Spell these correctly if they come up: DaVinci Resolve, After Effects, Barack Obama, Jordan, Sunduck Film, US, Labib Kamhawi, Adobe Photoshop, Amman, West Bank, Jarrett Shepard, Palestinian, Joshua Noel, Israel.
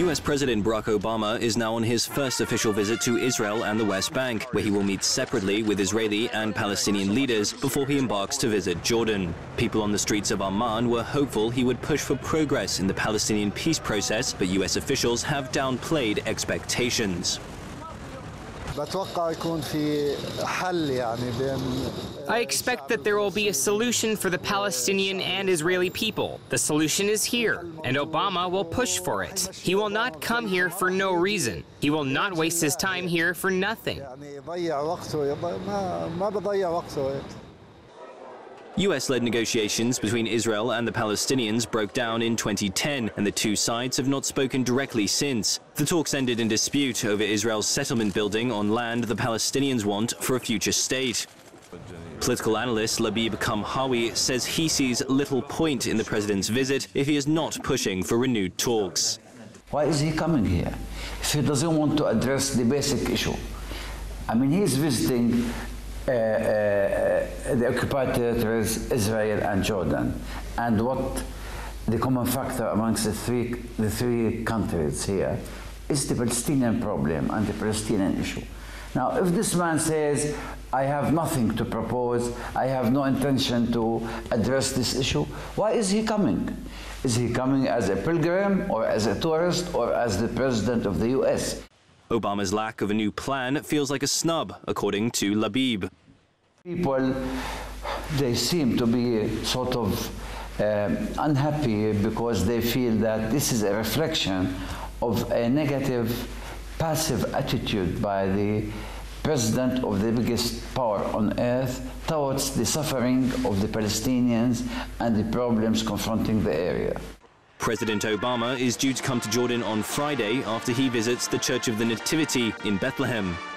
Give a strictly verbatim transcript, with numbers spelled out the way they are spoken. U S President Barack Obama is now on his first official visit to Israel and the West Bank, where he will meet separately with Israeli and Palestinian leaders before he embarks to visit Jordan. People on the streets of Amman were hopeful he would push for progress in the Palestinian peace process, but U S officials have downplayed expectations. I expect that there will be a solution for the Palestinian and Israeli people. The solution is here, and Obama will push for it. He will not come here for no reason. He will not waste his time here for nothing. U S-led negotiations between Israel and the Palestinians broke down in twenty ten, and the two sides have not spoken directly since. The talks ended in dispute over Israel's settlement building on land the Palestinians want for a future state. Political analyst Labib Kamhawi says he sees little point in the president's visit if he is not pushing for renewed talks. Why is he coming here if he doesn't want to address the basic issue? I mean, he's visiting Uh, uh, the occupied territories, Israel and Jordan, and what the common factor amongst the three, the three countries here is the Palestinian problem and the Palestinian issue. Now, if this man says, I have nothing to propose, I have no intention to address this issue, why is he coming? Is he coming as a pilgrim or as a tourist or as the president of the U S? Obama's lack of a new plan feels like a snub, according to Labib. People, they seem to be sort of uh, unhappy because they feel that this is a reflection of a negative, passive attitude by the president of the biggest power on earth towards the suffering of the Palestinians and the problems confronting the area. President Obama is due to come to Jordan on Friday after he visits the Church of the Nativity in Bethlehem.